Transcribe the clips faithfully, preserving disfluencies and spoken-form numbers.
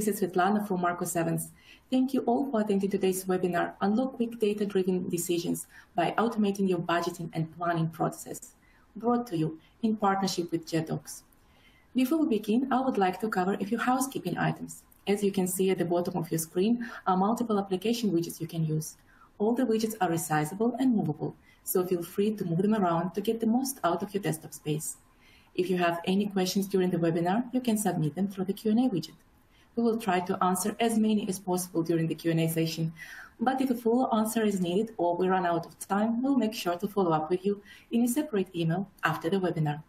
This is Svetlana from Marcus Evans. Thank you all for attending today's webinar, Unlock Quick Data-Driven Decisions by Automating Your Budgeting and Planning Process, brought to you in partnership with Jedox. Before we begin, I would like to cover a few housekeeping items. As you can see at the bottom of your screen are multiple application widgets you can use. All the widgets are resizable and movable, so feel free to move them around to get the most out of your desktop space. If you have any questions during the webinar, you can submit them through the Q and A widget. We will try to answer as many as possible during the Q and A session, but if a full answer is needed or we run out of time, we'll make sure to follow up with you in a separate email after the webinar.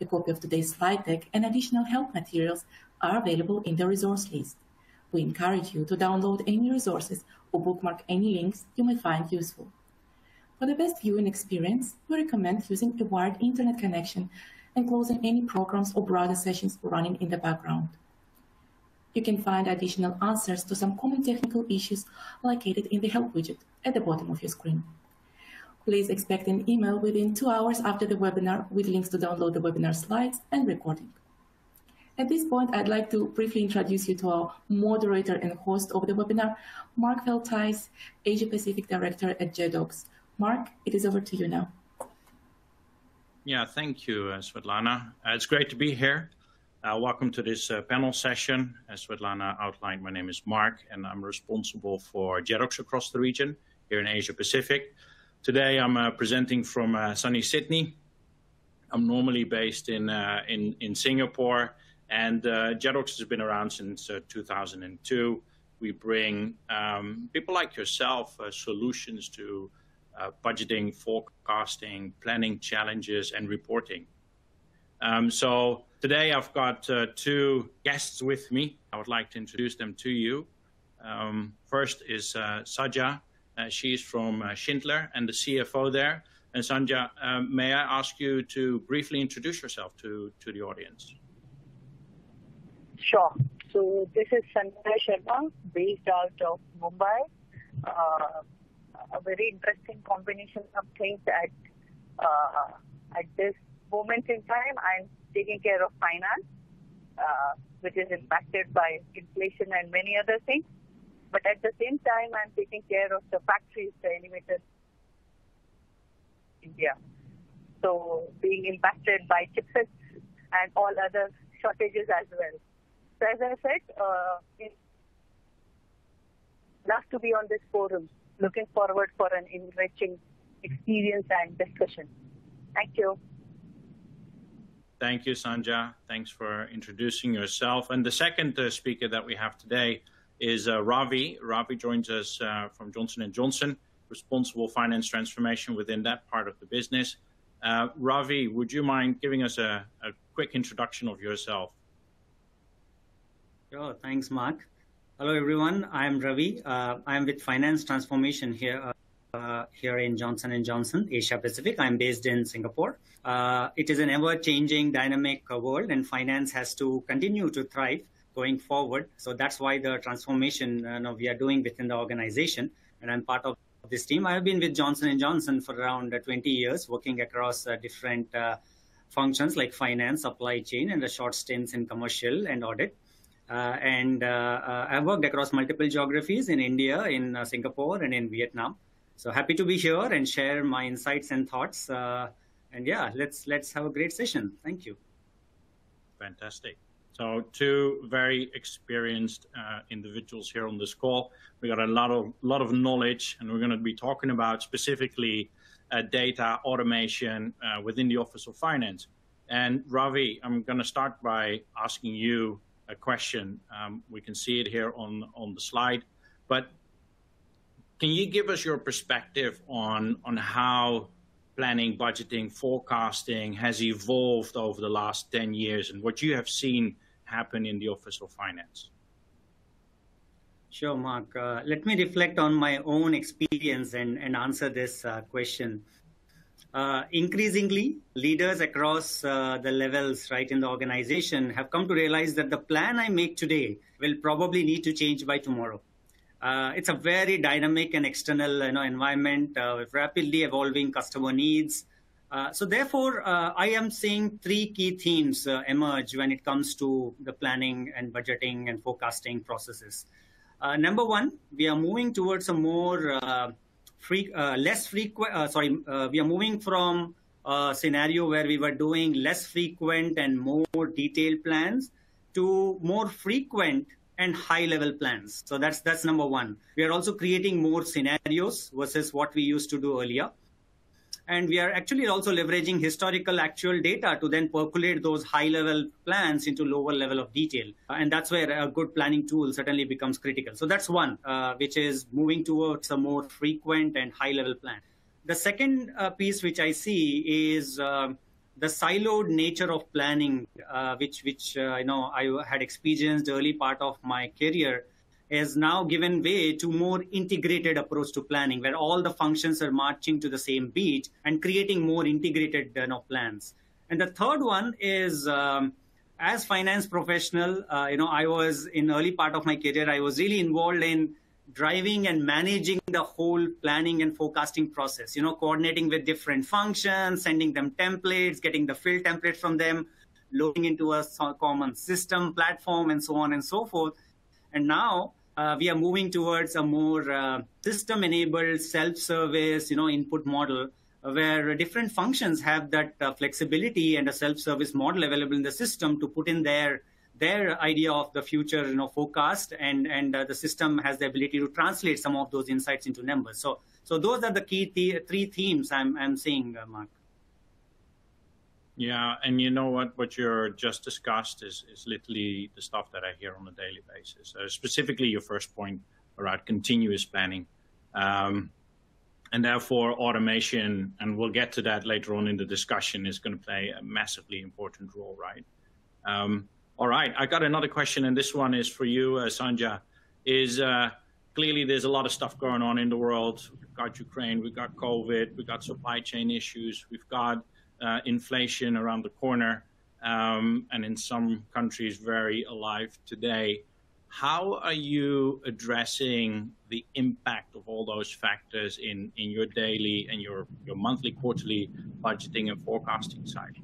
A copy of today's slide deck and additional help materials are available in the resource list. We encourage you to download any resources or bookmark any links you may find useful. For the best viewing experience, we recommend using a wired internet connection and closing any programs or browser sessions running in the background. You can find additional answers to some common technical issues located in the Help widget at the bottom of your screen. Please expect an email within two hours after the webinar with links to download the webinar slides and recording. At this point, I'd like to briefly introduce you to our moderator and host of the webinar, Mark Velthuis, Asia Pacific Director at Jedox. Mark, it is over to you now. Yeah, thank you, uh, Svetlana. Uh, it's great to be here. Uh, welcome to this uh, panel session. As Svetlana outlined, my name is Mark, and I'm responsible for Jedox across the region here in Asia Pacific. Today, I'm uh, presenting from uh, sunny Sydney. I'm normally based in, uh, in, in Singapore. And uh, Jedox has been around since uh, two thousand two. We bring um, people like yourself uh, solutions to uh, budgeting, forecasting, planning challenges, and reporting. Um, so today I've got uh, two guests with me. I would like to introduce them to you. Um, first is uh, Sandhya. Uh, she's from uh, Schindler and the C F O there. And Sandhya, um, may I ask you to briefly introduce yourself to, to the audience? Sure. So this is Sandhya Sharma, based out of Mumbai. Uh, a very interesting combination of things at uh, at this moment in time. I'm taking care of finance, uh, which is impacted by inflation and many other things. But at the same time, I'm taking care of the factories, the elevators in India. So being impacted by chipsets and all other shortages as well. So as I said, uh, it's nice to be on this forum. Looking forward for an enriching experience and discussion. Thank you. Thank you, Sandhya. Thanks for introducing yourself. And the second uh, speaker that we have today is uh, Ravi. Ravi joins us uh, from Johnson and Johnson, responsible finance transformation within that part of the business. Uh, Ravi, would you mind giving us a, a quick introduction of yourself? Sure. Thanks, Mark. Hello, everyone. I'm Ravi. Uh, I'm with Finance Transformation here uh, here in Johnson and Johnson, Asia Pacific. I'm based in Singapore. Uh, it is an ever-changing, dynamic world, and finance has to continue to thrive going forward. So that's why the transformation you know, we are doing within the organization, and I'm part of this team. I've been with Johnson and Johnson for around twenty years, working across uh, different uh, functions like finance, supply chain, and the short stints in commercial and audit. Uh, and uh, uh, I've worked across multiple geographies in India, in uh, Singapore, and in Vietnam. So happy to be here and share my insights and thoughts. Uh, and yeah, let's let's have a great session. Thank you. Fantastic. So two very experienced uh, individuals here on this call. We got a lot of lot of knowledge, and we're going to be talking about specifically uh, data automation uh, within the Office of Finance. And Ravi, I'm going to start by asking you a question. Um, we can see it here on, on the slide, but can you give us your perspective on, on how planning, budgeting, forecasting has evolved over the last ten years and what you have seen happen in the Office of Finance? Sure, Mark. Uh, let me reflect on my own experience and, and answer this uh, question. Uh, increasingly, leaders across uh, the levels right in the organization have come to realize that the plan I make today will probably need to change by tomorrow. Uh, it's a very dynamic and external you know, environment uh, with rapidly evolving customer needs, Uh, so therefore, uh, I am seeing three key themes uh, emerge when it comes to the planning and budgeting and forecasting processes. Uh, number one, we are moving towards a more uh, free, uh, less frequent, uh, sorry, uh, we are moving from a scenario where we were doing less frequent and more detailed plans to more frequent and high-level plans. So that's, that's number one. We are also creating more scenarios versus what we used to do earlier. And we are actually also leveraging historical actual data to then percolate those high-level plans into lower level of detail. And that's where a good planning tool certainly becomes critical. So that's one, uh, which is moving towards a more frequent and high-level plan. The second uh, piece which I see is uh, the siloed nature of planning, uh, which, which uh, you know, I had experienced early part of my career, is now given way to more integrated approach to planning, where all the functions are marching to the same beat and creating more integrated you know, plans. And the third one is, um, as finance professional, uh, you know, I was in early part of my career, I was really involved in driving and managing the whole planning and forecasting process, you know, coordinating with different functions, sending them templates, getting the field template from them, loading into a common system platform, and so on and so forth. And now, Uh, we are moving towards a more uh, system-enabled, self-service, you know, input model, uh, where different functions have that uh, flexibility and a self-service model available in the system to put in their their idea of the future, you know, forecast, and and uh, the system has the ability to translate some of those insights into numbers. So, so those are the key the three themes I'm I'm seeing, uh, Mark. Yeah, and you know what, what you're just discussed is, is literally the stuff that I hear on a daily basis, uh, specifically your first point around continuous planning. Um, and therefore, automation, and we'll get to that later on in the discussion, is going to play a massively important role, right? Um, all right, I got another question, and this one is for you, uh, Sandhya, is uh, clearly there's a lot of stuff going on in the world. We've got Ukraine, we've got COVID, we've got supply chain issues, we've got Uh, inflation around the corner, um, and in some countries very alive today. How are you addressing the impact of all those factors in, in your daily and your, your monthly, quarterly budgeting and forecasting side?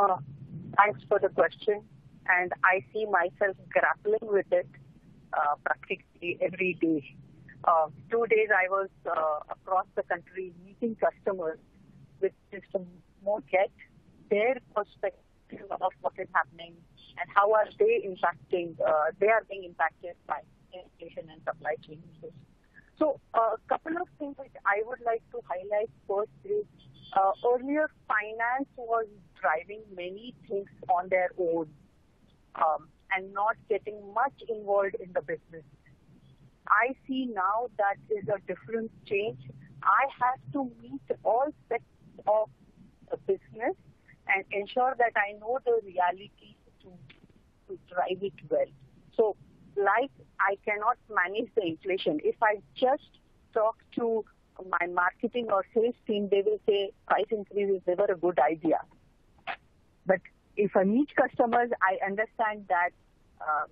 Uh, thanks for the question. And I see myself grappling with it uh, practically every day. Uh, two days I was uh, across the country meeting customers, which is to more get their perspective of what is happening and how are they impacting, uh, they are being impacted by inflation and supply chain issues. So a uh, couple of things that I would like to highlight first is uh, earlier finance was driving many things on their own um, and not getting much involved in the business. I see now that is a different change. I have to meet all sectors of the business and ensure that I know the reality to, to drive it well. So, like, I cannot manage the inflation. If I just talk to my marketing or sales team, they will say price increase is never a good idea. But if I meet customers, I understand that um,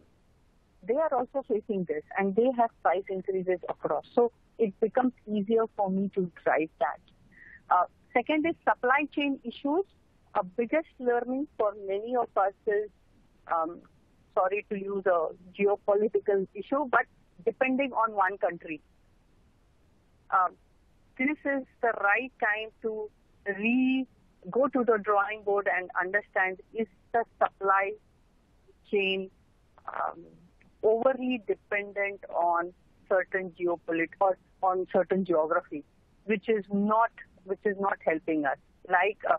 they are also facing this and they have price increases across. So, it becomes easier for me to drive that. Uh, Second is supply chain issues. A biggest learning for many of us is, um, sorry to use a geopolitical issue, but depending on one country. Um, this is the right time to re go to the drawing board and understand, is the supply chain um, overly dependent on certain geopolitics or on certain geography, which is not which is not helping us. Like, uh,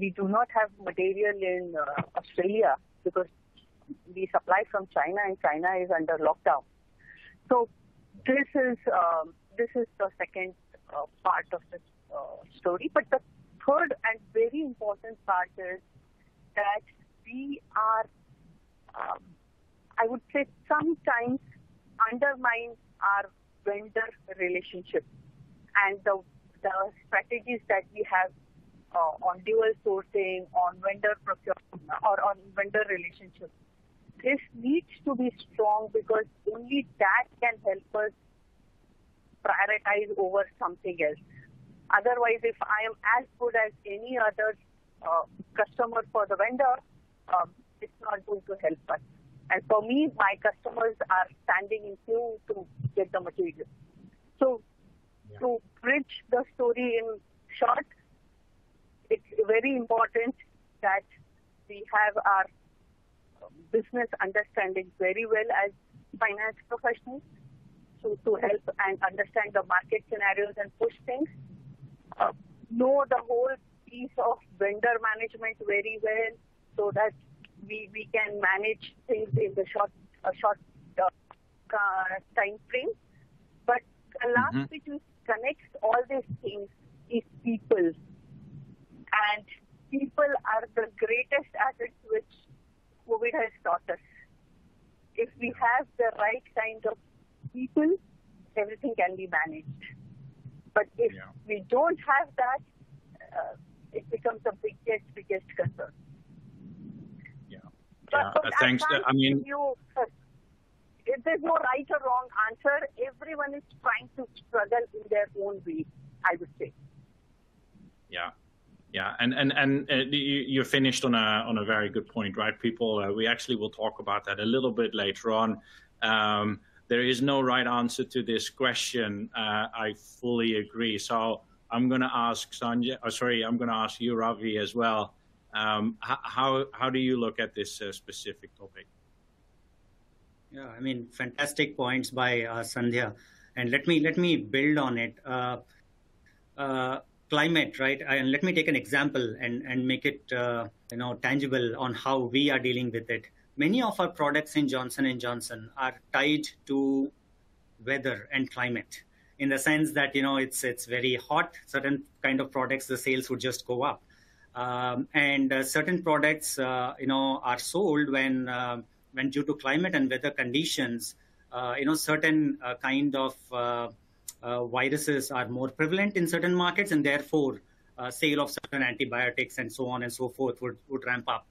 we do not have material in uh, Australia because we supply from China and China is under lockdown. So this is, um, this is the second uh, part of the uh, story. But the third and very important part is that we are, um, I would say, sometimes undermine our vendor relationship and the the strategies that we have uh, on dual sourcing, on vendor procurement, or on vendor relationships. This needs to be strong because only that can help us prioritize over something else. Otherwise, if I am as good as any other uh, customer for the vendor, uh, it's not going to help us. And for me, my customers are standing in queue to get the material. So yeah. to bridge the story in short, it's very important that we have our business understanding very well as finance professionals to, to help and understand the market scenarios and push things. Uh, know the whole piece of vendor management very well so that we, we can manage things in the short uh, short uh, time frame. But the last mm-hmm. which connects all these things is people. And people are the greatest assets which COVID has taught us. If we have the right kind of people, everything can be managed. But if yeah. we don't have that, uh, it becomes the biggest, biggest concern. Yeah. But, but uh, thanks. I, I mean, you, uh, if there's no right or wrong answer. Everyone is trying to struggle in their own way, I would say. Yeah. Yeah, and and and uh, you, you finished on a on a very good point, right? People, uh, we actually will talk about that a little bit later on. Um, there is no right answer to this question. Uh, I fully agree. So I'm going to ask Sandhya. Oh, sorry, I'm going to ask you, Ravi, as well. Um, how how do you look at this uh, specific topic? Yeah, I mean, fantastic points by uh, Sandhya, and let me let me build on it. Uh, uh, Climate, right? And let me take an example and, and make it uh, you know, tangible on how we are dealing with it. Many of our products in Johnson and Johnson are tied to weather and climate in the sense that, you know, it's, it's very hot. Certain kind of products, the sales would just go up. Um, and uh, certain products, uh, you know, are sold when, uh, when due to climate and weather conditions, uh, you know, certain uh, kind of uh, Uh, viruses are more prevalent in certain markets, and therefore uh, sale of certain antibiotics and so on and so forth would, would ramp up.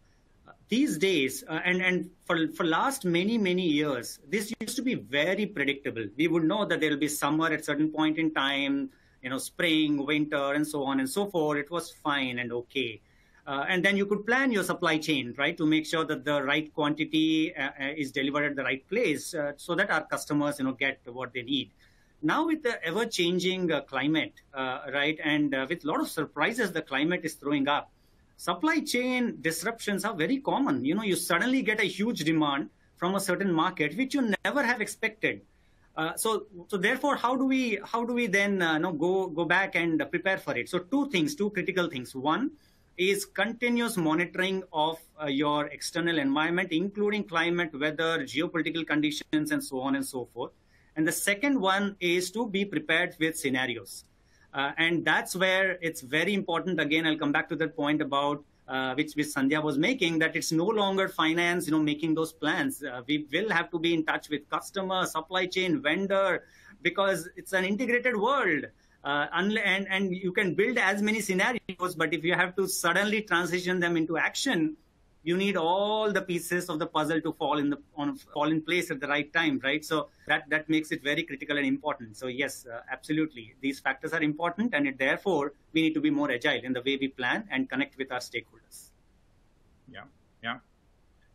Uh, these days, uh, and, and for, for last many, many years, this used to be very predictable. We would know that there will be summer at certain point in time, you know, spring, winter, and so on and so forth. It was fine and okay. Uh, and then you could plan your supply chain, right, to make sure that the right quantity uh, is delivered at the right place uh, so that our customers, you know, get what they need. Now with the ever-changing uh, climate, uh, right, and uh, with a lot of surprises the climate is throwing up, supply chain disruptions are very common. You know, you suddenly get a huge demand from a certain market which you never have expected. Uh, so, so therefore, how do we, how do we then uh, no, go go back and prepare for it? So, two things, two critical things. One is continuous monitoring of uh, your external environment, including climate, weather, geopolitical conditions, and so on and so forth. And the second one is to be prepared with scenarios. Uh, and that's where it's very important. Again, I'll come back to that point about uh, which, which Sandhya was making, that it's no longer finance, you know, making those plans. Uh, we will have to be in touch with customer, supply chain, vendor, because it's an integrated world. Uh, and, and you can build as many scenarios, but if you have to suddenly transition them into action, you need all the pieces of the puzzle to fall in the on, fall in place at the right time, right? So that that makes it very critical and important. So yes, uh, absolutely, these factors are important, and it, therefore we need to be more agile in the way we plan and connect with our stakeholders. Yeah, yeah,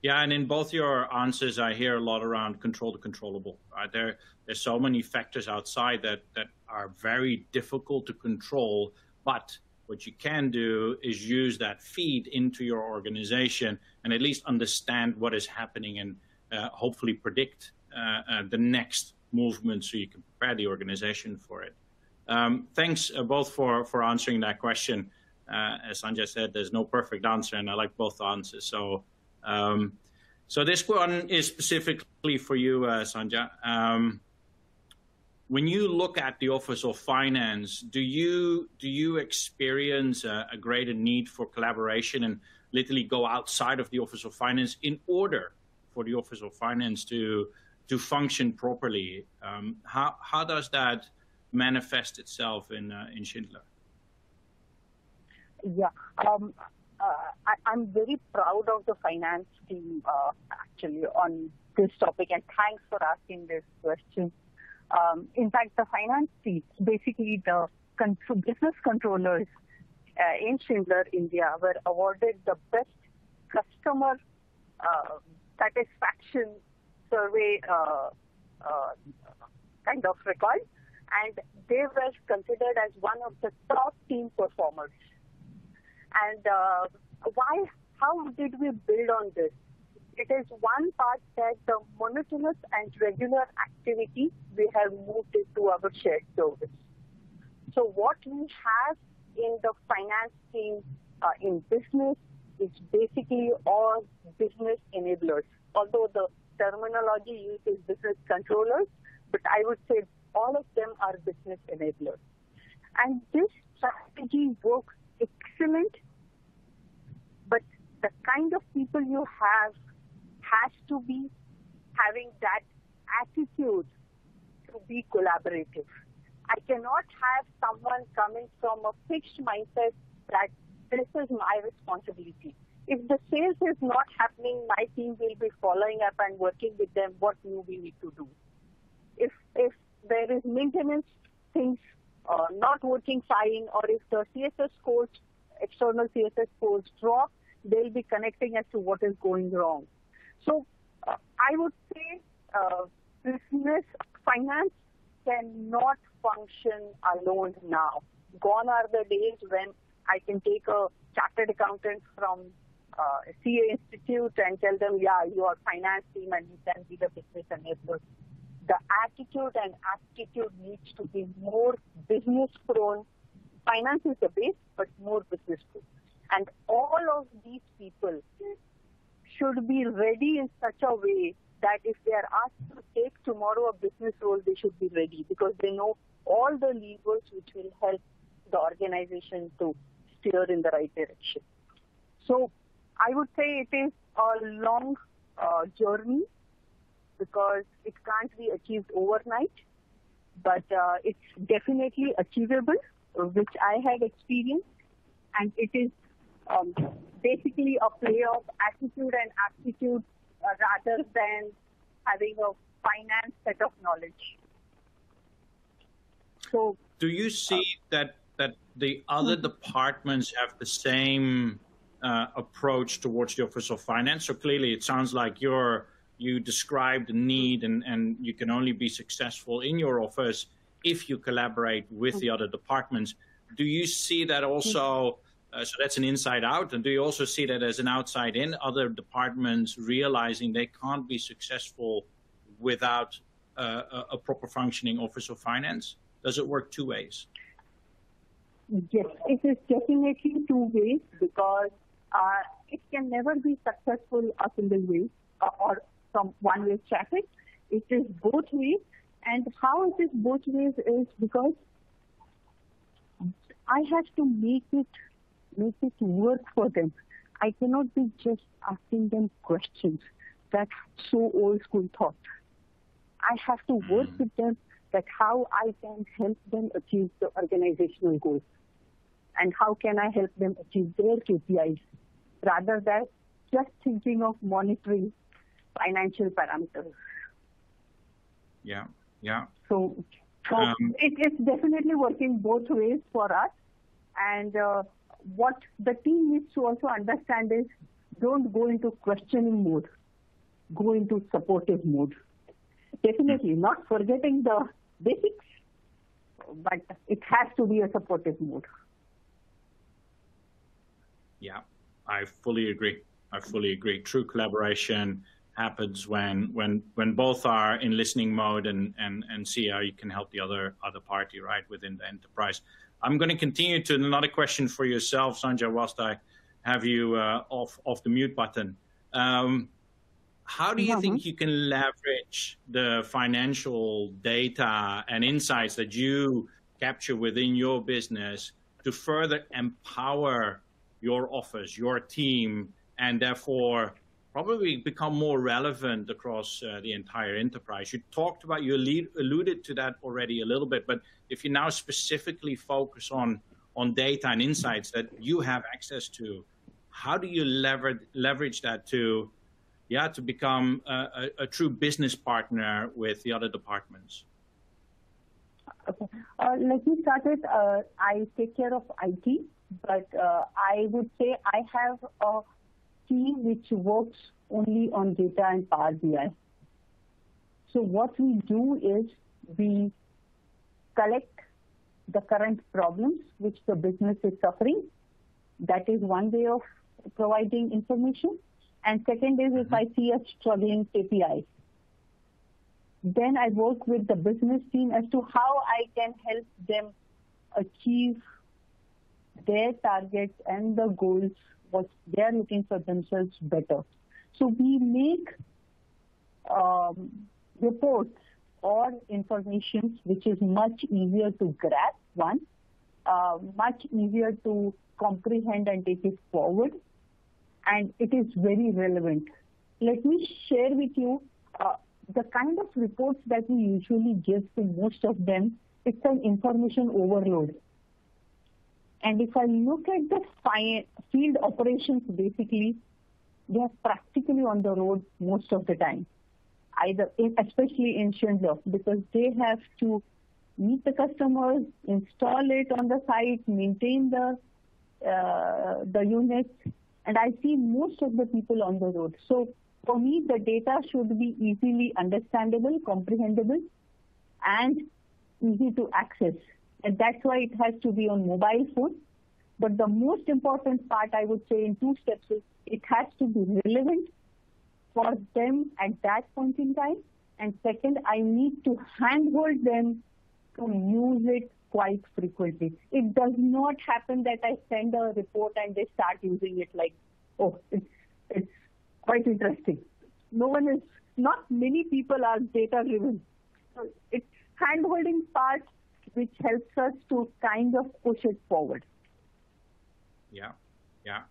yeah. And in both your answers, I hear a lot around control the controllable. Right? There, there's so many factors outside that that are very difficult to control, but what you can do is use that feed into your organization and at least understand what is happening and uh, hopefully predict uh, uh, the next movement so you can prepare the organization for it. Um, thanks uh, both for, for answering that question. Uh, as Sandhya said, there's no perfect answer, and I like both answers. So, um, so this one is specifically for you, uh, Sandhya. Um, When you look at the Office of Finance, do you do you experience a, a greater need for collaboration and literally go outside of the Office of Finance in order for the Office of Finance to to function properly? Um, how how does that manifest itself in uh, in Schindler? Yeah, um, uh, I, I'm very proud of the finance team uh, actually on this topic, and thanks for asking this question. Um, in fact, the finance team, basically the control, business controllers uh, in Schindler, India, were awarded the best customer uh, satisfaction survey uh, uh, kind of record, and they were considered as one of the top team performers. And uh, why? How did we build on this? It is one part that the monotonous and regular activity, we have moved into our shared service. So what we have in the finance team uh, in business is basically all business enablers. Although the terminology used is business controllers, but I would say all of them are business enablers. And this strategy works excellent, but the kind of people you have has to be having that attitude to be collaborative. I cannot have someone coming from a fixed mindset that this is my responsibility. If the sales is not happening, my team will be following up and working with them what do we need to do. If, if there is maintenance things uh, not working fine, or if the C S S scores, external C S S scores drop, they'll be connecting as to what is going wrong. So uh, I would say uh, business finance cannot function alone now. Gone are the days when I can take a chartered accountant from uh, a C A institute and tell them, yeah, you are finance team and you can be the business enabler. The attitude and aptitude needs to be more business prone. Finance is the base, but more business prone. And all of these people should be ready in such a way that if they are asked to take tomorrow a business role, they should be ready, because they know all the levers which will help the organization to steer in the right direction. So I would say it is a long uh, journey, because it can't be achieved overnight, but uh, it's definitely achievable, which I had experienced, and it is um, basically a play of attitude and aptitude uh, rather than having a finance set of knowledge. So, do you see uh, that that the other departments have the same uh, approach towards the Office of Finance? So clearly, it sounds like you're you described the need, and and you can only be successful in your office if you collaborate with the other departments. Do you see that also? Uh, so that's an inside out. And do you also see that as an outside in, other departments realizing they can't be successful without uh, a proper functioning Office of Finance? Does it work two ways? Yes, it is definitely two ways, because uh, it can never be successful a single way uh, or from one way traffic. It is both ways. And how it is both ways is because I have to make it make it work for them. I cannot be just asking them questions. That's so old school thought. I have to work with them that how I can help them achieve the organizational goals and how can I help them achieve their K P Is, rather than just thinking of monitoring financial parameters. Yeah, yeah. So, so um, it is definitely working both ways for us. And uh, what the team needs to also understand is, don't go into questioning mode, go into supportive mode. Definitely not forgetting the basics, but it has to be a supportive mode. Yeah, I fully agree. I fully agree. True collaboration happens when when when both are in listening mode and and and see how you can help the other other party right within the enterprise. I'm going to continue to another question for yourself, Sandhya, whilst I have you uh, off off the mute button. Um, how do you mm-hmm. think you can leverage the financial data and insights that you capture within your business to further empower your office, your team, and therefore probably become more relevant across uh, the entire enterprise? You talked about, you lead, alluded to that already a little bit, but if you now specifically focus on, on data and insights that you have access to, how do you leverage, leverage that to, yeah, to become a, a, a true business partner with the other departments? Okay. Uh, let me start with, uh, I take care of I T, but uh, I would say I have a team which works only on data and Power B I. So what we do is we collect the current problems which the business is suffering. That is one way of providing information. And second is, if I see a struggling K P I, then I work with the business team as to how I can help them achieve their targets and the goals, what they are looking for themselves better. So we make um, reports or information which is much easier to grasp, one, uh, much easier to comprehend and take it forward, and it is very relevant. Let me share with you uh, the kind of reports that we usually give to most of them. It's an information overload. And if I look at the field operations, basically, they are practically on the road most of the time, either in, especially in Schindler, because they have to meet the customers, install it on the site, maintain the, uh, the units, and I see most of the people on the road. So for me, the data should be easily understandable, comprehensible, and easy to access. And that's why it has to be on mobile phone. But the most important part, I would say, in two steps is it has to be relevant for them at that point in time. And second, I need to handhold them to use it quite frequently. It does not happen that I send a report and they start using it like, oh, it's, it's quite interesting. No one is, not many people are data-driven. So it's handholding part which helps us to kind of push it forward. Yeah, yeah.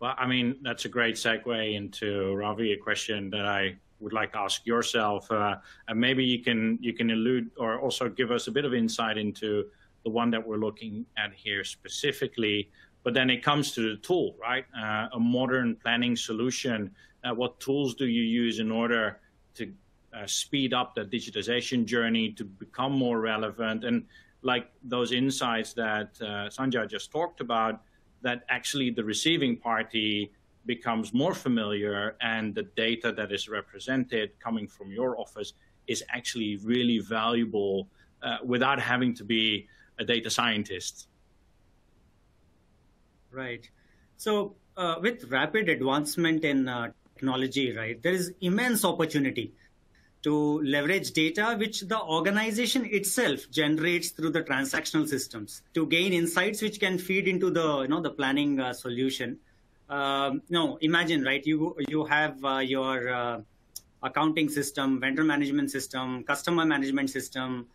Well, I mean, that's a great segue into, Ravi, a question that I would like to ask yourself, uh, and maybe you can you can allude or also give us a bit of insight into the one that we're looking at here specifically. But then it comes to the tool, right? Uh, a modern planning solution. Uh, what tools do you use in order to uh, speed up the digitization journey to become more relevant? And like those insights that uh, Sandhya just talked about, that actually the receiving party becomes more familiar and the data that is represented coming from your office is actually really valuable uh, without having to be a data scientist. Right. So uh, with rapid advancement in uh, technology, right, there is immense opportunity to leverage data which the organization itself generates through the transactional systems to gain insights which can feed into the, you know, the planning uh, solution. Um, no, imagine, right, you, you have uh, your uh, accounting system, vendor management system, customer management system.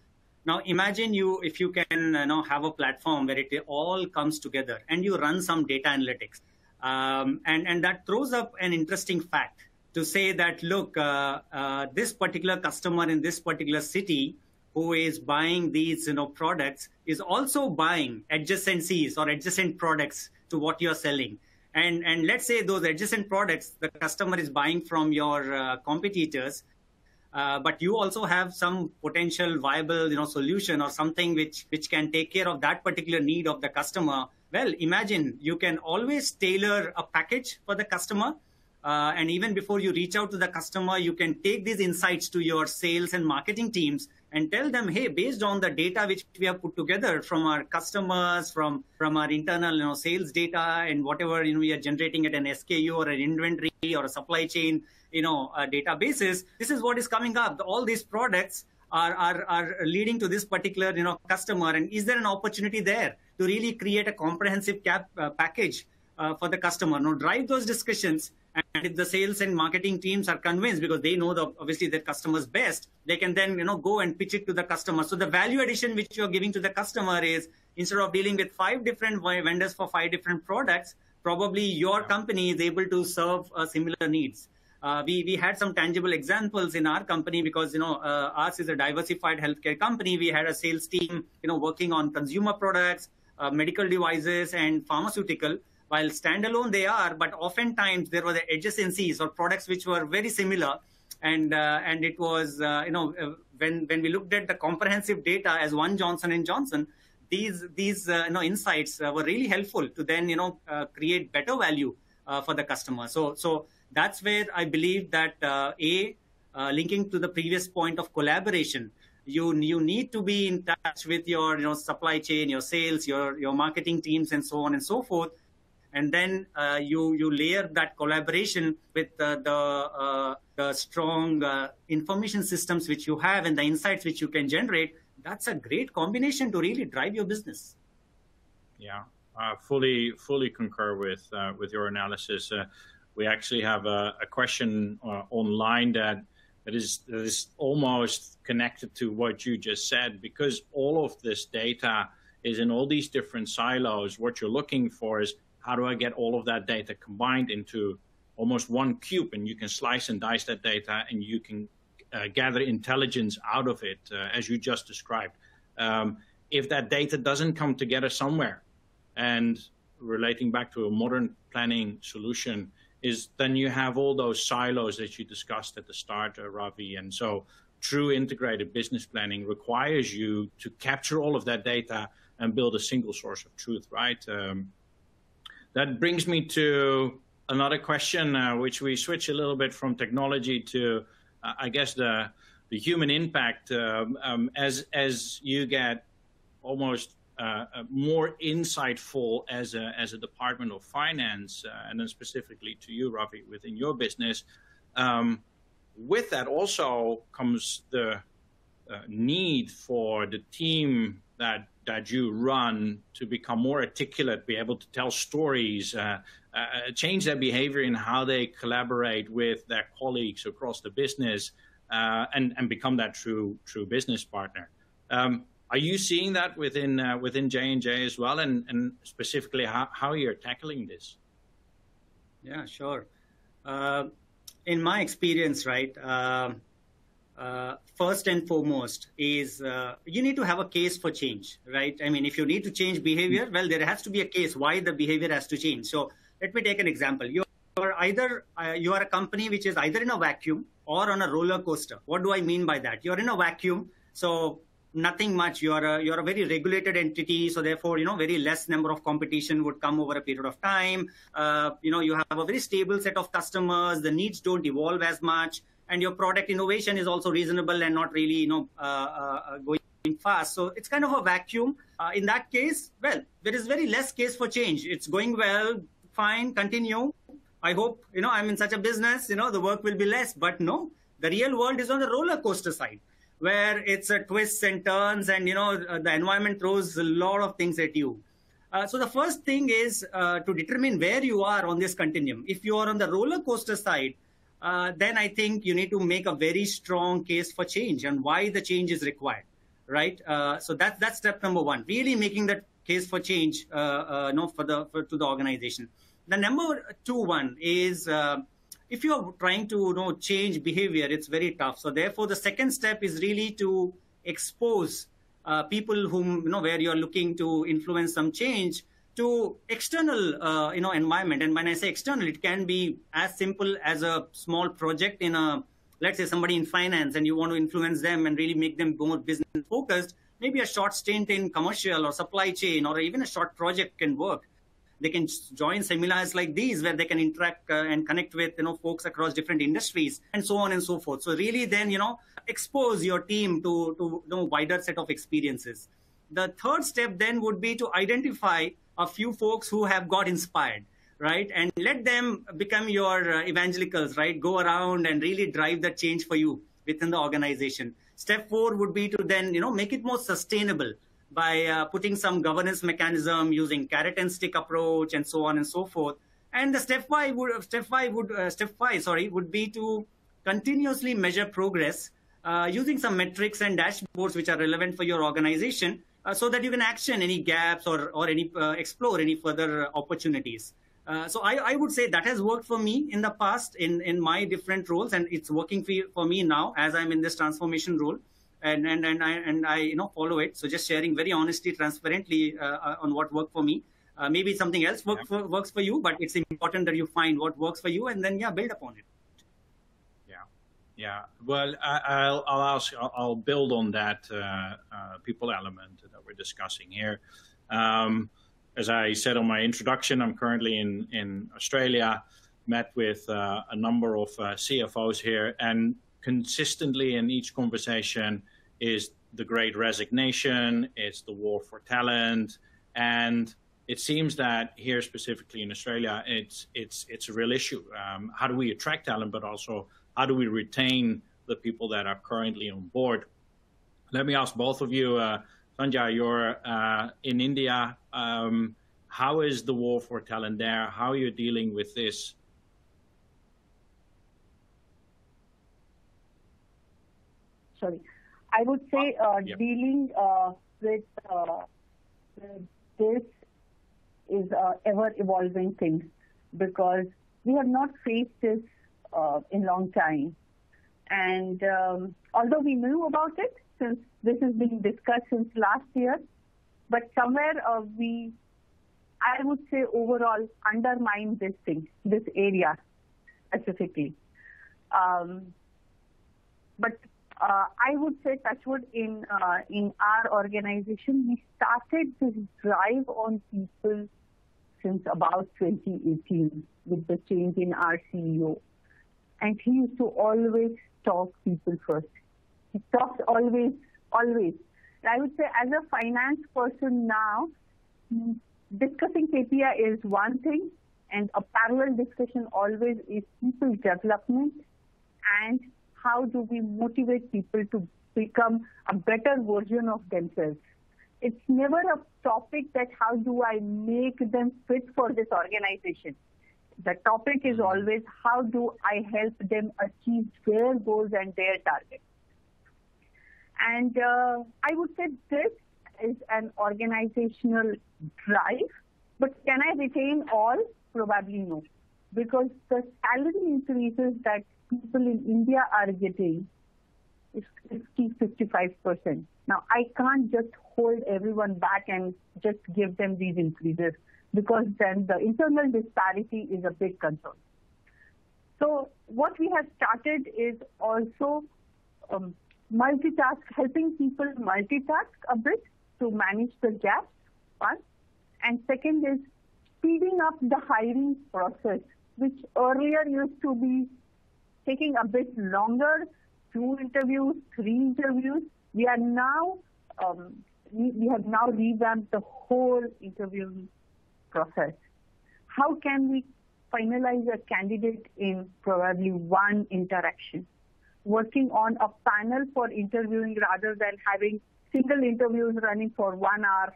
Now imagine you, if you can you know, have a platform where it all comes together and you run some data analytics. Um, and, and that throws up an interesting fact to say that, look, uh, uh, this particular customer in this particular city who is buying these you know, products is also buying adjacencies or adjacent products to what you're selling. And, and let's say those adjacent products the customer is buying from your uh, competitors, uh, but you also have some potential viable you know, solution or something which, which can take care of that particular need of the customer. Well, imagine you can always tailor a package for the customer. Uh, and even before you reach out to the customer, you can take these insights to your sales and marketing teams and tell them, hey, based on the data which we have put together from our customers, from, from our internal you know, sales data and whatever you know, we are generating at an S K U or an inventory or a supply chain you know, uh, databases, this is what is coming up. All these products are, are, are leading to this particular you know, customer. And is there an opportunity there to really create a comprehensive cap, uh, package uh, for the customer? Now, drive those discussions. And if the sales and marketing teams are convinced, because they know the, obviously their customers best, they can then you know go and pitch it to the customer. So the value addition which you're giving to the customer is, instead of dealing with five different vendors for five different products, probably your yeah. company is able to serve uh, similar needs. Uh, we, we had some tangible examples in our company because, you know, uh, ours is a diversified healthcare company. We had a sales team, you know, working on consumer products, uh, medical devices and pharmaceutical. While standalone they are, but oftentimes there were the adjacencies or products which were very similar, and uh, and it was uh, you know when when we looked at the comprehensive data as one Johnson and Johnson, these these uh, you know, insights uh, were really helpful to then you know uh, create better value uh, for the customer. So so that's where I believe that uh, a uh, linking to the previous point of collaboration, you you need to be in touch with your you know supply chain, your sales, your your marketing teams, and so on and so forth. And then uh, you you layer that collaboration with uh, the, uh, the strong uh, information systems which you have and the insights which you can generate. That's a great combination to really drive your business. Yeah, uh, fully fully concur with uh, with your analysis. Uh, we actually have a, a question uh, online that that is that is almost connected to what you just said, because all of this data is in all these different silos. What you're looking for is, how do I get all of that data combined into almost one cube? And you can slice and dice that data, and you can uh, gather intelligence out of it, uh, as you just described. Um, if that data doesn't come together somewhere, and relating back to a modern planning solution, is then you have all those silos that you discussed at the start, uh, Ravi. And so true integrated business planning requires you to capture all of that data and build a single source of truth, right? Um, That brings me to another question, uh, which we switch a little bit from technology to, uh, I guess, the, the human impact. Um, um, as, as you get almost uh, more insightful as a, as a Department of Finance, uh, and then specifically to you, Ravi, within your business, um, with that also comes the uh, need for the team that that you run to become more articulate, be able to tell stories, uh, uh, change their behavior in how they collaborate with their colleagues across the business, uh, and, and become that true true business partner. Um, are you seeing that within uh, within J and J as well, and, and specifically how, how you're tackling this? Yeah, sure. Uh, in my experience, right, uh, Uh, first and foremost is uh, you need to have a case for change, right? I mean, if you need to change behavior, well, there has to be a case why the behavior has to change. So let me take an example. You are either uh, you are a company which is either in a vacuum or on a roller coaster. What do I mean by that? You're in a vacuum, so nothing much. You're a, you're a very regulated entity, so therefore, you know, very less number of competition would come over a period of time. Uh, you know, you have a very stable set of customers. The needs don't evolve as much. And your product innovation is also reasonable and not really, you know, uh, uh, going fast. So it's kind of a vacuum. Uh, in that case, well, there is very less case for change. It's going well, fine, continue. I hope, you know, I'm in such a business, you know, the work will be less. But no, the real world is on the roller coaster side, where it's a twists and turns, and, you know, the environment throws a lot of things at you. Uh, so the first thing is uh, to determine where you are on this continuum. If you are on the roller coaster side, Uh, then I think you need to make a very strong case for change and why the change is required, right? Uh, so that, that's step number one, really making that case for change uh, uh, no, for the, for, to the organization. The number two one is uh, if you're trying to you know, change behavior, it's very tough. So therefore, the second step is really to expose uh, people whom, you know, where you're looking to influence some change to external, uh, you know, environment. And when I say external, it can be as simple as a small project in a, let's say somebody in finance, and you want to influence them and really make them more business focused. Maybe a short stint in commercial or supply chain, or even a short project can work. They can join seminars like these where they can interact uh, and connect with, you know, folks across different industries, and so on and so forth. So really then, you know, expose your team to, to you know, wider set of experiences. The third step then would be to identify a few folks who have got inspired, right? And let them become your uh, evangelicals, right? Go around and really drive the change for you within the organization. Step four would be to then, you know, make it more sustainable by uh, putting some governance mechanism, using carrot and stick approach, and so on and so forth. And the step five would, step five would, uh, step five, sorry, would be to continuously measure progress uh, using some metrics and dashboards which are relevant for your organization, Uh, so that you can action any gaps or, or any uh, explore any further opportunities. Uh, so I, I would say that has worked for me in the past in, in my different roles, and it's working for, for me now as I'm in this transformation role, and, and, and, I, and I you know follow it. So just sharing very honestly, transparently uh, on what worked for me. Uh, maybe something else work for, works for you, but it's important that you find what works for you and then, yeah, build upon it. Yeah, well, I, I'll, I'll ask, I'll, I'll build on that uh, uh, people element that we're discussing here. Um, as I said on my introduction, I'm currently in, in Australia, met with uh, a number of uh, C F Os here, and consistently in each conversation is the great resignation, it's the war for talent, and it seems that here specifically in Australia, it's, it's, it's a real issue. Um, how do we attract talent, but also how do we retain the people that are currently on board? Let me ask both of you, uh, Sandhya, you're uh, in India. Um, how is the war for talent there? How are you dealing with this? Sorry, I would say uh, yep. dealing uh, with uh, this is an uh, ever-evolving thing, because we have not faced this uh, in a long time. And um, although we knew about it, since this has been discussed since last year, but somewhere uh, we, I would say overall, undermined this thing, this area specifically. Um, but uh, I would say, touchwood, in uh, in our organization, we started this drive on people since about twenty eighteen with the change in our C E O. And he used to always talk people first. He talks always, always. And I would say as a finance person now, discussing K P I is one thing, and a parallel discussion always is people development and how do we motivate people to become a better version of themselves. It's never a topic that how do I make them fit for this organization. The topic is always how do I help them achieve their goals and their targets. And uh, I would say this is an organizational drive, but can I retain all? Probably no, because the salary increases that people in India are getting is fifty, fifty-five percent. Now, I can't just hold everyone back and just give them these increases, because then the internal disparity is a big concern. So what we have started is also um, multitask, helping people multitask a bit to manage the gaps, one. And second is speeding up the hiring process, which earlier used to be taking a bit longer, two interviews, three interviews. We are now, um, we, we have now revamped the whole interview process. How can we finalize a candidate in probably one interaction? Working on a panel for interviewing rather than having single interviews running for one hour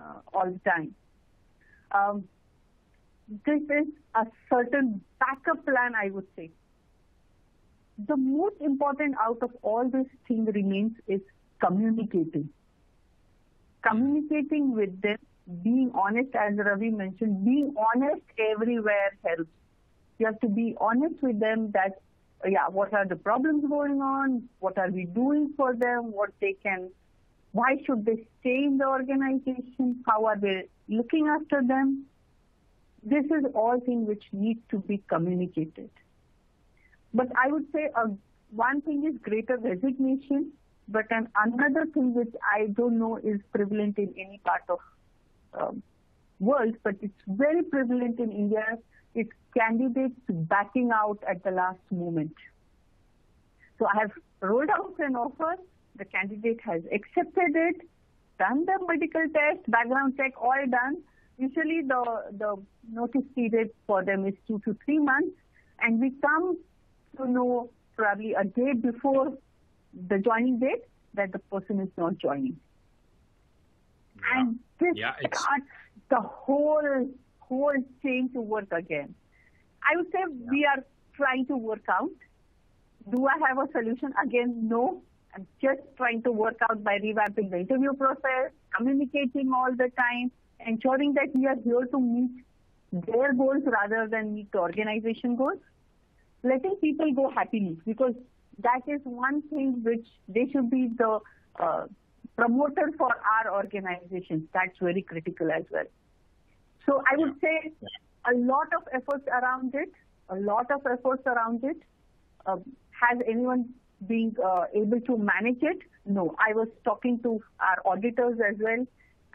uh, all the time. Um, this is a certain backup plan, I would say. The most important out of all this thing remains is communicating. Communicating with them, being honest, as Ravi mentioned, being honest everywhere helps. You have to be honest with them that, yeah, what are the problems going on? What are we doing for them? What they can, why should they stay in the organization? How are we looking after them? This is all things which need to be communicated. But I would say uh, one thing is greater resignation, but an, another thing which I don't know is prevalent in any part of um, world, but it's very prevalent in India, is candidates backing out at the last moment. So I have rolled out an offer, the candidate has accepted it, done the medical test, background check, all done. Usually the, the notice period for them is two to three months, and we come to know probably a day before the joining date that the person is not joining. Yeah. And this yeah, starts the whole whole chain to work again. I would say yeah. we are trying to work out. Do I have a solution? Again, no. I'm just trying to work out by revamping the interview process, communicating all the time, ensuring that we are here to meet their goals rather than meet the organization goals. Letting people go happily, because that is one thing which they should be the uh, promoter for our organizations. That's very critical as well. So I would say a lot of efforts around it, a lot of efforts around it, um, Has anyone been uh, able to manage it? No. I was talking to our auditors as well,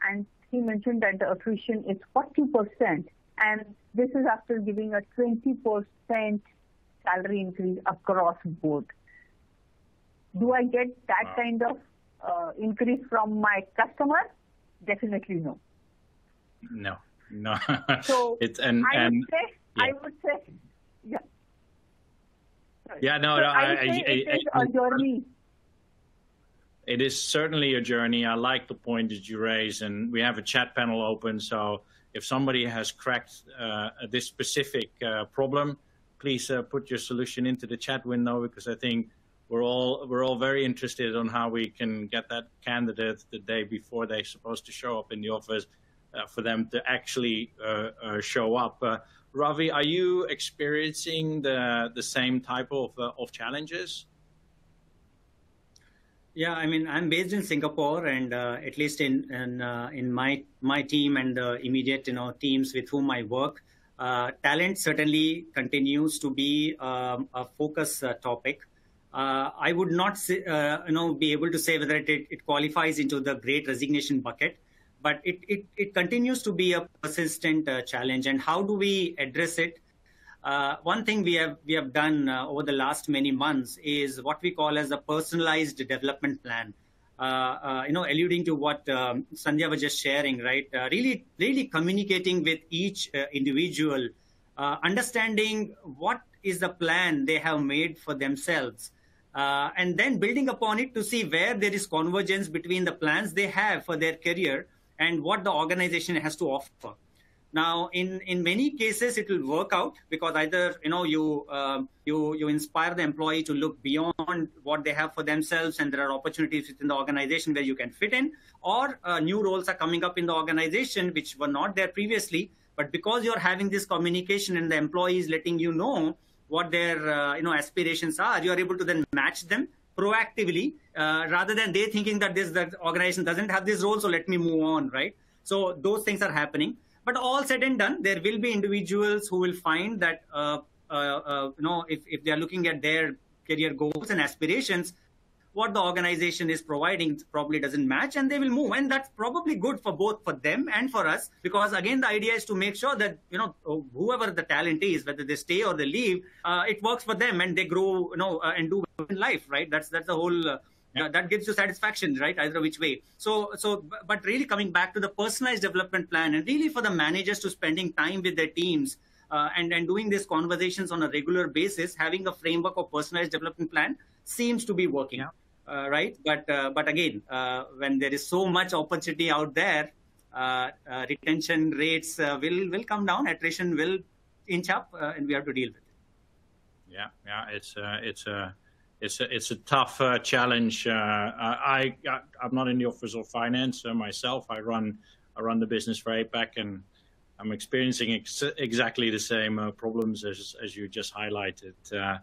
and he mentioned that the attrition is forty percent, and this is after giving a twenty percent salary increase across board. Do I get that wow. kind of uh, increase from my customer? Definitely no. No, no. So it's an, I an, would say, yeah. I would say, yeah. Sorry. Yeah, no, so no. I, I, I, it I, is I, a journey. It is certainly a journey. I like the point that you raise, and we have a chat panel open. So if somebody has cracked uh, this specific uh, problem, please uh, put your solution into the chat window, because I think we're all we're all very interested on how we can get that candidate the day before they're supposed to show up in the office uh, for them to actually uh, uh, show up. Uh, Ravi, are you experiencing the the same type of uh, of challenges? Yeah, I mean, I'm based in Singapore, and uh, at least in in, uh, in my my team and the immediate you know teams with whom I work, uh, talent certainly continues to be um, a focus uh, topic. Uh, I would not say, uh, you know be able to say whether it, it it qualifies into the Great Resignation bucket, but it it it continues to be a persistent uh, challenge. And how do we address it? Uh, one thing we have we have done uh, over the last many months is what we call as a personalized development plan. Uh, uh, you know, alluding to what um, Sandhya was just sharing, right? Uh, really, really communicating with each uh, individual, uh, understanding what is the plan they have made for themselves. Uh, and then building upon it to see where there is convergence between the plans they have for their career and what the organization has to offer. Now, in, in many cases, it will work out because either you know you uh, you you inspire the employee to look beyond what they have for themselves, and there are opportunities within the organization where you can fit in, or uh, new roles are coming up in the organization which were not there previously. But because you're having this communication and the employee is letting you know what their uh, you know aspirations are, you are able to then match them proactively uh, rather than they thinking that this that organization doesn't have this role, so let me move on, right? So those things are happening. But all said and done, there will be individuals who will find that uh, uh, uh, you know if if they are looking at their career goals and aspirations, what the organization is providing probably doesn't match, and they will move, and that's probably good for both for them and for us, because again the idea is to make sure that you know whoever the talent is, whether they stay or they leave, uh, it works for them and they grow, you know, uh, and do well in life, right? That's that's the whole. Uh, yeah. That gives you satisfaction, right? Either which way. So so, but really coming back to the personalized development plan, and really for the managers to spending time with their teams. Uh, and, and doing these conversations on a regular basis, having a framework of personalized development plan seems to be working, yeah. uh, right? But uh, but again, uh, when there is so much opportunity out there, uh, uh, retention rates uh, will will come down, attrition will inch up, uh, and we have to deal with it. Yeah, yeah, it's uh, it's a it's a it's a tough uh, challenge. Uh, I, I I'm not in the office of finance uh, myself. I run I run the business for A PAC, and I'm experiencing ex exactly the same uh, problems as, as you just highlighted. Uh,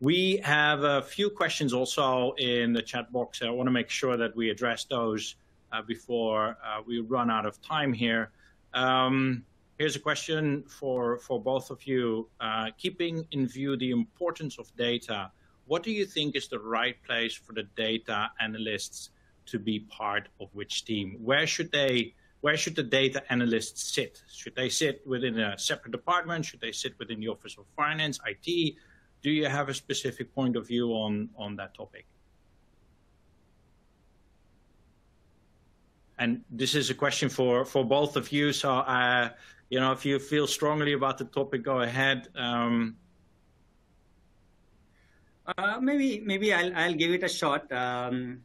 we have a few questions also in the chat box. I want to make sure that we address those uh, before uh, we run out of time here. Um, here's a question for, for both of you. Uh, keeping in view the importance of data, what do you think is the right place for the data analysts to be part of which team? Where should they... Where should the data analysts sit? Should they sit within a separate department? Should they sit within the Office of Finance, I T? Do you have a specific point of view on, on that topic? And this is a question for, for both of you. So, uh, you know, if you feel strongly about the topic, go ahead. Um, uh, maybe maybe I'll, I'll give it a shot. Um...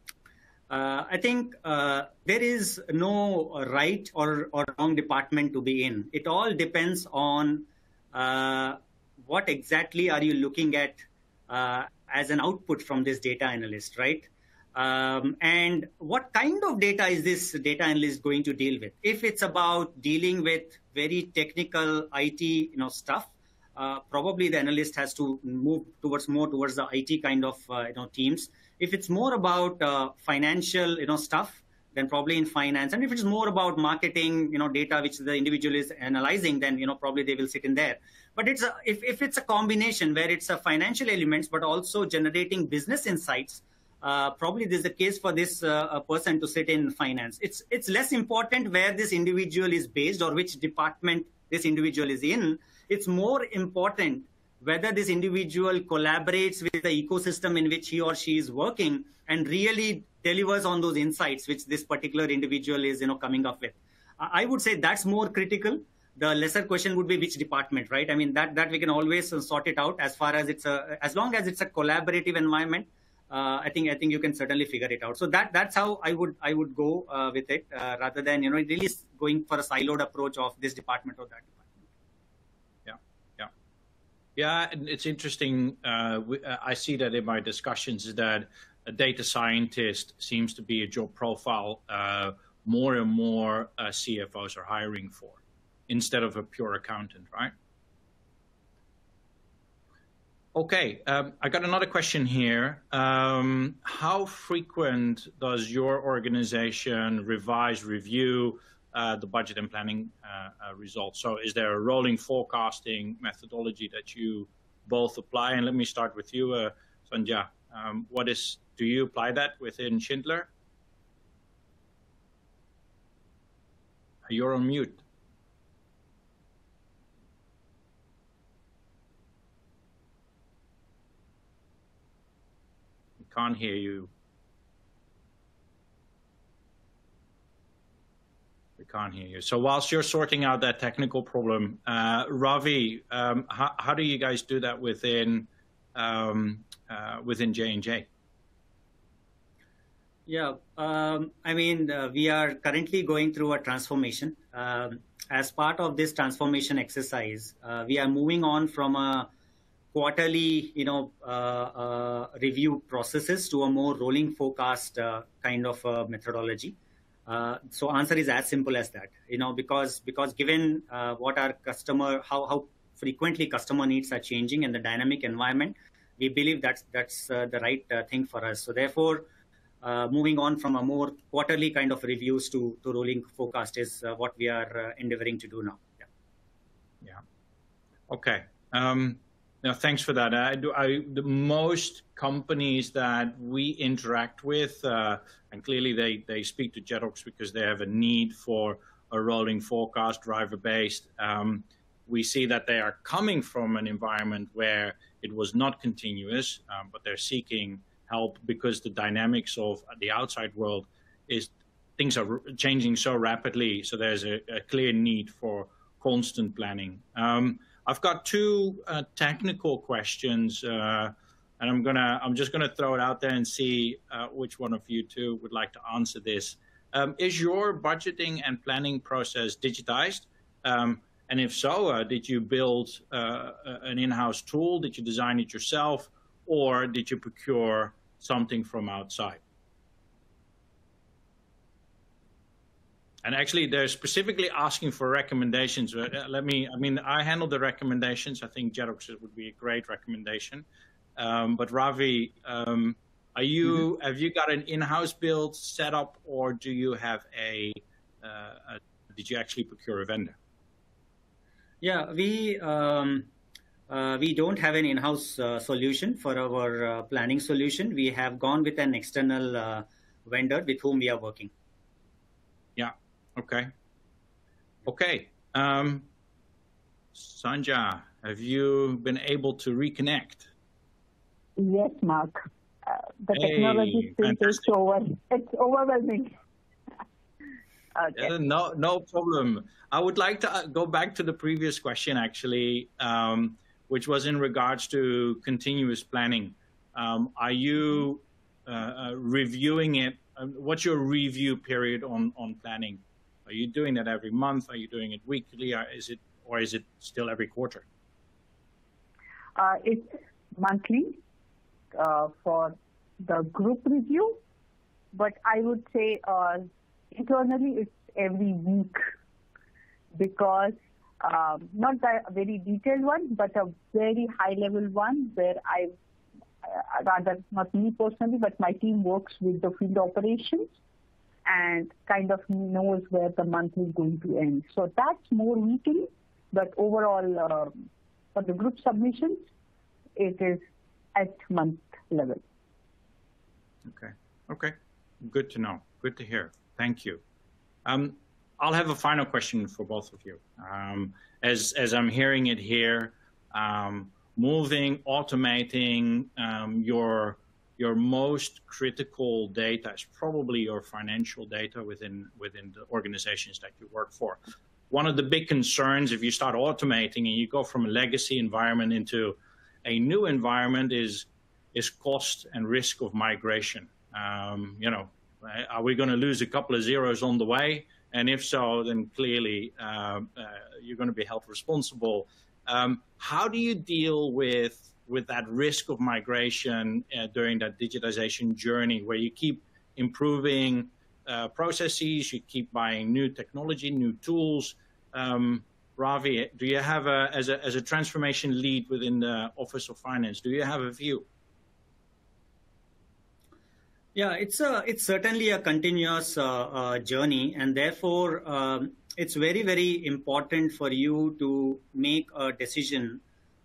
Uh, I think uh, there is no right or, or wrong department to be in. It all depends on uh, what exactly are you looking at uh, as an output from this data analyst, right? Um, and what kind of data is this data analyst going to deal with? If it's about dealing with very technical I T you know, stuff, uh, probably the analyst has to move towards more towards the I T kind of uh, you know, teams. If it's more about uh, financial, you know, stuff, then probably in finance. And if it's more about marketing, you know, data which the individual is analyzing, then, you know, probably they will sit in there. But it's a, if, if it's a combination where it's a financial elements, but also generating business insights, uh, probably there's a case for this uh, person to sit in finance. It's, it's less important where this individual is based or which department this individual is in. It's more important whether this individual collaborates with the ecosystem in which he or she is working and really delivers on those insights which this particular individual is, you know, coming up with. I would say that's more critical. The lesser question would be which department, right? I mean, that, that we can always sort it out as far as it's a, as long as it's a collaborative environment, uh, I think, I think you can certainly figure it out. So that, that's how I would, I would go uh, with it uh, rather than, you know, really going for a siloed approach of this department or that department. Yeah, and it's interesting. Uh, we, uh, I see that in my discussions that a data scientist seems to be a job profile uh, more and more uh, C F Os are hiring for, instead of a pure accountant, right? Okay, um, I got another question here. Um, how frequent does your organization revise, review Uh, the budget and planning uh, uh, results? So is there a rolling forecasting methodology that you both apply? And let me start with you, uh, Sandhya. Um, what is, do you apply that within Schindler? You're on mute. We can't hear you. Can't hear you. So whilst you're sorting out that technical problem, uh, Ravi, um, how, how do you guys do that within um, uh, within J and J? Yeah, um, I mean, uh, we are currently going through a transformation. Um, as part of this transformation exercise, uh, we are moving on from a quarterly, you know, uh, uh, review processes to a more rolling forecast uh, kind of uh, methodology. Uh, so answer is as simple as that, you know, because because given uh, what our customer, how, how frequently customer needs are changing and the dynamic environment, we believe that's, that's uh, the right uh, thing for us. So therefore, uh, moving on from a more quarterly kind of reviews to, to rolling forecast is uh, what we are uh, endeavoring to do now. Yeah. Yeah. Okay. Um, now, thanks for that. I do, I, the most companies that we interact with, uh, and clearly they, they speak to Jedox because they have a need for a rolling forecast, driver-based. Um, we see that they are coming from an environment where it was not continuous, um, but they're seeking help because the dynamics of the outside world is things are changing so rapidly. So there's a, a clear need for constant planning. Um, I've got two uh, technical questions, uh, and I'm gonna I'm just gonna throw it out there and see uh, which one of you two would like to answer this. Um, is your budgeting and planning process digitized? Um, and if so, uh, did you build uh, an in-house tool? Did you design it yourself, or did you procure something from outside? And actually, they're specifically asking for recommendations. Let me, I mean, I handle the recommendations. I think Jedox would be a great recommendation. Um, but Ravi, um, are you, mm-hmm. have you got an in-house build setup, or do you have a, uh, a, did you actually procure a vendor? Yeah, we, um, uh, we don't have an in-house uh, solution for our uh, planning solution. We have gone with an external uh, vendor with whom we are working. Yeah. Okay. Okay. Um, Sandhya, have you been able to reconnect? Yes, Mark. Uh, the hey, technology still takes over. It's overwhelming. Okay. Yeah, no, no problem. I would like to go back to the previous question, actually, um, which was in regards to continuous planning. Um, are you uh, uh, reviewing it? Um, what's your review period on, on planning? Are you doing that every month? Are you doing it weekly? Or is it, or is it still every quarter? Uh, it's monthly uh, for the group review, but I would say uh, internally it's every week, because uh, not a very detailed one, but a very high level one where I uh, rather not me personally, but my team works with the field operations and kind of knows where the month is going to end. So that's more weekly, but overall uh, for the group submissions, it is at month level. Okay. Okay. Good to know. Good to hear. Thank you. Um, I'll have a final question for both of you. Um, as, as I'm hearing it here, um, moving, automating um, your your most critical data is probably your financial data within within the organizations that you work for. One of the big concerns if you start automating and you go from a legacy environment into a new environment is is cost and risk of migration. Um, you know, are we going to lose a couple of zeros on the way? And if so, then clearly uh, uh, you're going to be held responsible. Um, how do you deal with with that risk of migration uh, during that digitization journey, where you keep improving uh, processes, you keep buying new technology, new tools? Um, Ravi, do you have a as a as a transformation lead within the Office of Finance, do you have a view? Yeah, it's a it's certainly a continuous uh, uh, journey, and therefore um, it's very very important for you to make a decision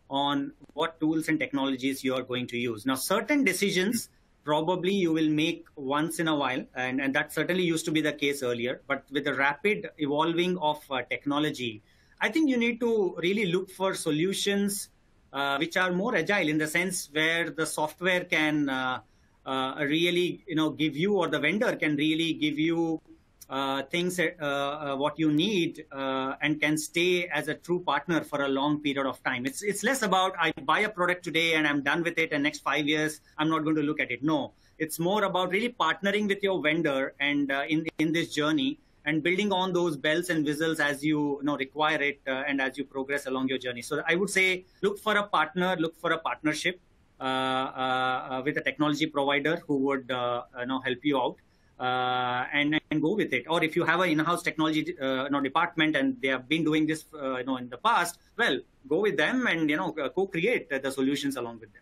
on what tools and technologies you are going to use. Now, certain decisions probably you will make once in a while, and, and that certainly used to be the case earlier, but with the rapid evolving of uh, technology, I think you need to really look for solutions uh, which are more agile, in the sense where the software can uh, uh, really, you know, give you, or the vendor can really give you uh, things, uh, uh, what you need, uh, and can stay as a true partner for a long period of time. It's, it's less about I buy a product today and I'm done with it, and next five years, I'm not going to look at it. No, it's more about really partnering with your vendor and uh, in, in this journey, and building on those bells and whistles as you, you know, require it uh, and as you progress along your journey. So I would say, look for a partner, look for a partnership uh, uh, with a technology provider who would uh, you know, help you out uh, and, and go with it. Or if you have an in-house technology uh, you know, department and they have been doing this uh, you know, in the past, well, go with them and you know, co-create the solutions along with them.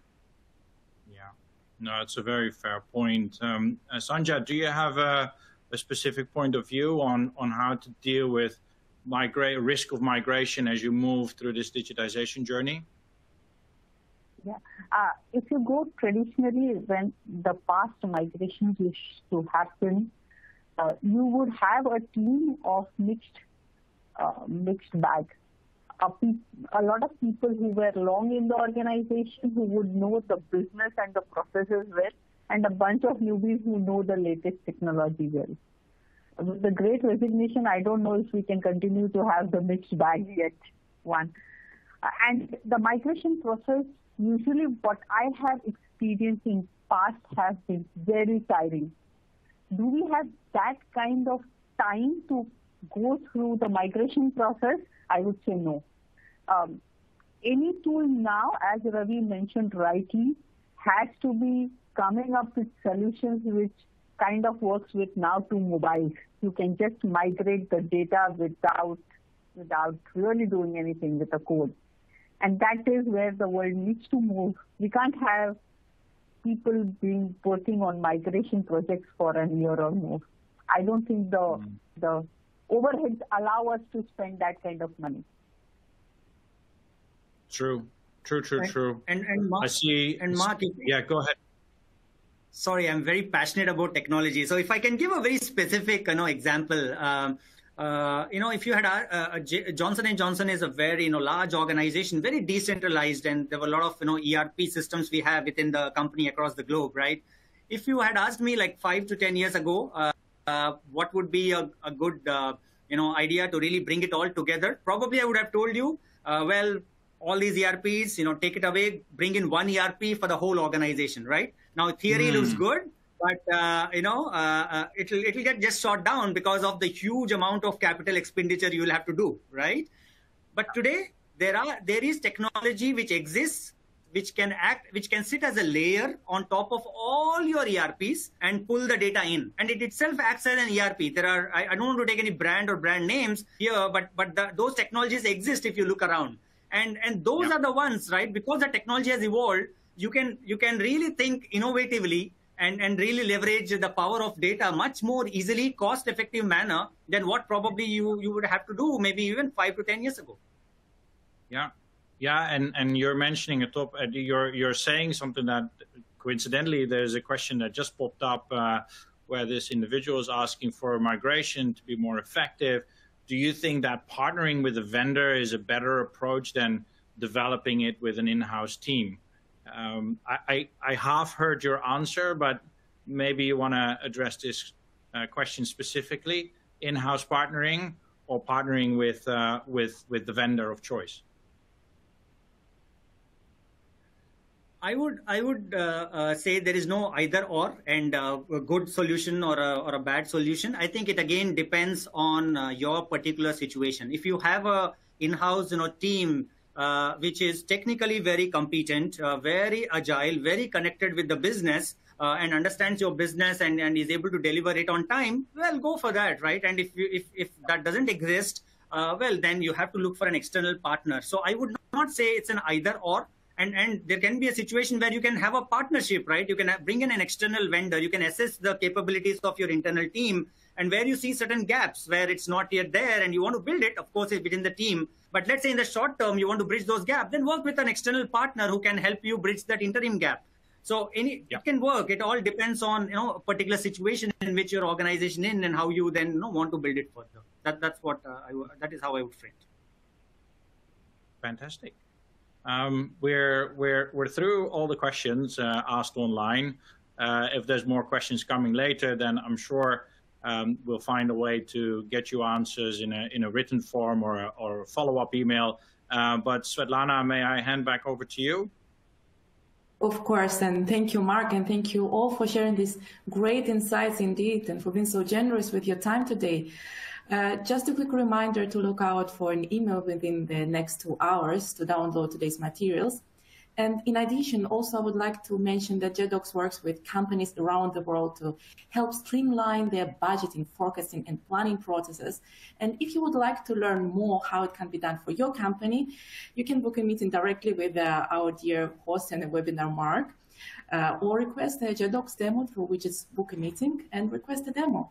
Yeah, no, it's a very fair point. Um, Sandhya, do you have a... a specific point of view on, on how to deal with migra- risk of migration as you move through this digitization journey? Yeah, uh, if you go traditionally, when the past migrations used to happen, uh, you would have a team of mixed, uh, mixed bag. A, a lot of people who were long in the organization, who would know the business and the processes well, and a bunch of newbies who know the latest technology well. With the great resignation, I don't know if we can continue to have the mixed bag yet, one. And the migration process, usually what I have experienced in past has been very tiring. Do we have that kind of time to go through the migration process? I would say no. Um, any tool now, as Ravi mentioned rightly, has to be coming up with solutions which kind of works with now to mobile. You can just migrate the data without without really doing anything with the code. And that is where the world needs to move. We can't have people being working on migration projects for a year or more. I don't think the, mm. the overheads allow us to spend that kind of money. True, true, true, right. true. And, and Mark, I see, and Mark, yeah, go ahead. Sorry, I'm very passionate about technology. So if I can give a very specific, you know, example, um, uh, you know, if you had uh, Johnson and Johnson is a very, you know, large organization, very decentralized, and there were a lot of, you know, E R P systems we have within the company across the globe, right? If you had asked me like five to ten years ago, uh, uh, what would be a, a good, uh, you know, idea to really bring it all together? Probably I would have told you, uh, well, all these E R Ps, you know, take it away, bring in one E R P for the whole organization, right? Now, theory mm. looks good, but, uh, you know, uh, uh, it'll, it'll get just shot down because of the huge amount of capital expenditure you will have to do, right? But today, there are there is technology which exists, which can act, which can sit as a layer on top of all your E R Ps and pull the data in. And it itself acts as an E R P. There are, I, I don't want to take any brand or brand names here, but, but the, those technologies exist if you look around. And, and those yeah. are the ones, right? Because the technology has evolved, you can you can really think innovatively and, and really leverage the power of data much more easily, cost-effective manner than what probably you, you would have to do maybe even five to ten years ago. Yeah. Yeah, and, and you're mentioning a top, uh, you're, you're saying something that, coincidentally, there's a question that just popped up uh, where this individual is asking for migration to be more effective. Do you think that partnering with a vendor is a better approach than developing it with an in-house team? Um, I, I, I half heard your answer, but maybe you want to address this uh, question specifically, in-house partnering or partnering with, uh, with, with the vendor of choice? I would, I would uh, uh, say there is no either or and uh, a good solution or a, or a bad solution. I think it again depends on uh, your particular situation. If you have a in-house you know, team uh, which is technically very competent, uh, very agile, very connected with the business uh, and understands your business and, and is able to deliver it on time, well, go for that, right? And if, you, if, if that doesn't exist, uh, well, then you have to look for an external partner. So I would not say it's an either or. And, and there can be a situation where you can have a partnership, right? You can have, bring in an external vendor. You can assess the capabilities of your internal team. And where you see certain gaps, where it's not yet there, and you want to build it, of course, within the team. But let's say in the short term, you want to bridge those gaps, then work with an external partner who can help you bridge that interim gap. So any, yeah. It can work. It all depends on you know a particular situation in which your organization is in and how you then you know, want to build it further. That, that's what uh, I, that is how I would frame it. Fantastic. Um, we're, we're, we're through all the questions uh, asked online. Uh, if there's more questions coming later, then I'm sure um, we'll find a way to get you answers in a, in a written form or a, or a follow-up email. Uh, but Svetlana, may I hand back over to you? Of course, and thank you, Mark, and thank you all for sharing these great insights indeed and for being so generous with your time today. Uh, just a quick reminder to look out for an email within the next two hours to download today's materials. And in addition, also I would like to mention that Jedox works with companies around the world to help streamline their budgeting, forecasting, and planning processes. And if you would like to learn more how it can be done for your company, you can book a meeting directly with uh, our dear host and the webinar, Mark, uh, or request a Jedox demo through which is book a meeting and request a demo.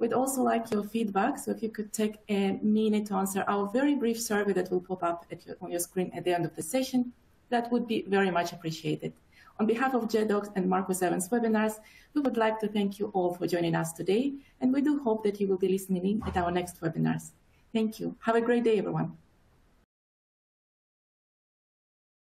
We'd also like your feedback, so if you could take a minute to answer our very brief survey that will pop up at your, on your screen at the end of the session, that would be very much appreciated. On behalf of Jedox and Marcus Evans Webinars, we would like to thank you all for joining us today, and we do hope that you will be listening in at our next webinars. Thank you. Have a great day, everyone.